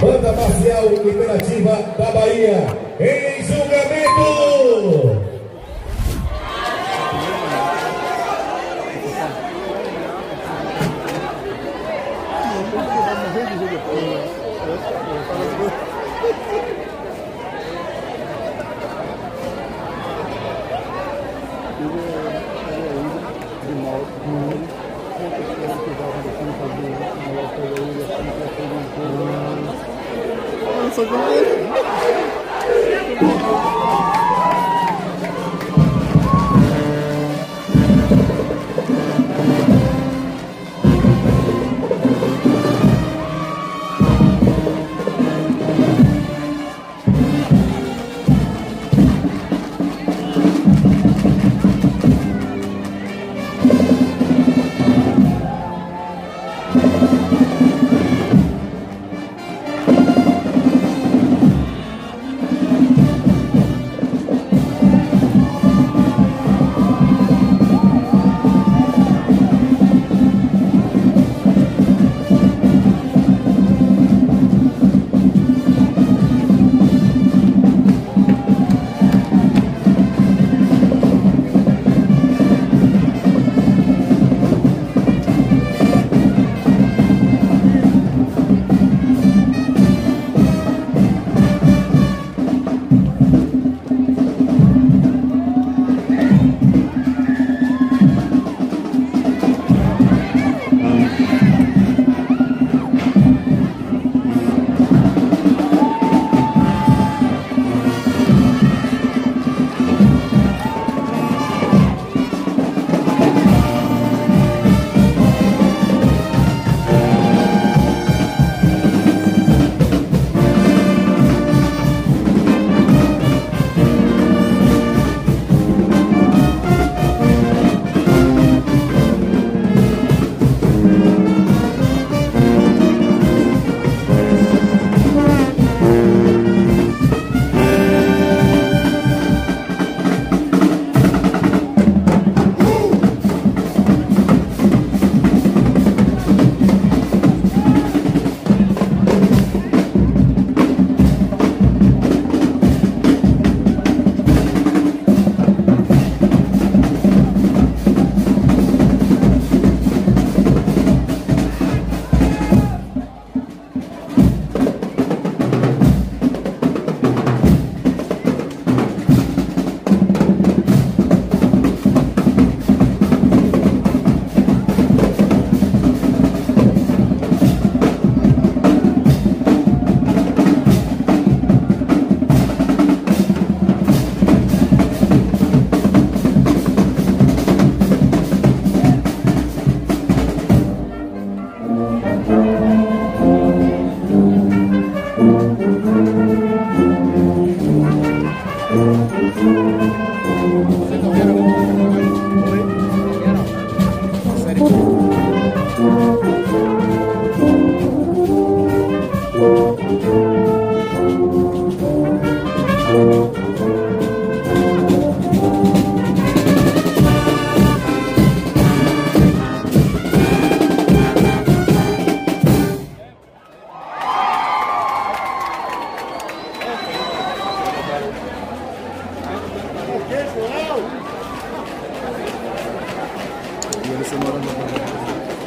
Banda Marcial e da Bahia, em julgamento! So good.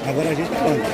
Agora a gente tá onde?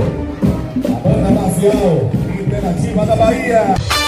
a Banda Marcial e da Bahia.